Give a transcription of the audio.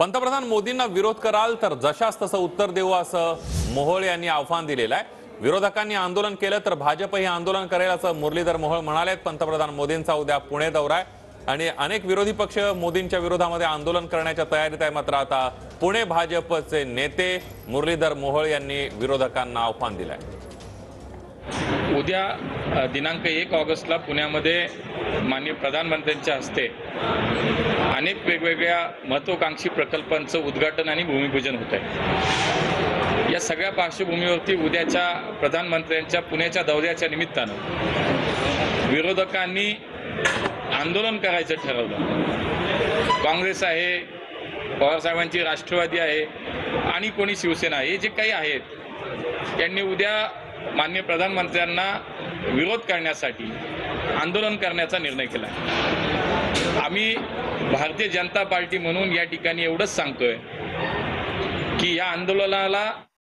पंतप्रधान मोदींना विरोध कराल तर जशास तसं उत्तर देऊ असं मोहोळ यांनी आव्हान दिलेलं आहे। विरोधकांनी आंदोलन केलं तर भाजपही आंदोलन करेल असं मुरलीधर मोहोळ म्हणाले। पंतप्रधान मोदींचा उद्या पुणे दौरा आहे आणि अनेक विरोधी पक्ष मोदींच्या विरोधामध्ये आंदोलन करण्याच्या तयारीत आहे। मात्र आता पुणे भाजपचे नेते मुरलीधर मोहोळ यांनी विरोधकांना आव्हान दिलं आहे। उद्या दिनांक 1 ऑगस्टला पुण्यामध्ये माननीय प्रधानमंत्र्यांच्या हस्ते अनेक वेगवेगळ्या महत्त्वाकांक्षी प्रकल्पांचं उद्घाटन आणि भूमिपूजन होत आहे। या सगळ्या पार्श्वभूमीवरती उद्याच्या प्रधानमंत्र्यांच्या पुण्याच्या दौऱ्याच्या निमित्तानं विरोधकांनी आंदोलन करायचं ठरवलं। काँग्रेस आहे, पवारसाहेबांची राष्ट्रवादी आहे आणि कोणी शिवसेना आहे, जे काही आहेत त्यांनी उद्या माननीय प्रधानमंत्र्यांना विरोध करण्यासाठी आंदोलन करण्याचा निर्णय केला। आम्ही भारतीय जनता पार्टी म्हणून या ठिकाणी एवढंच सांगतोय की या आंदोलनाला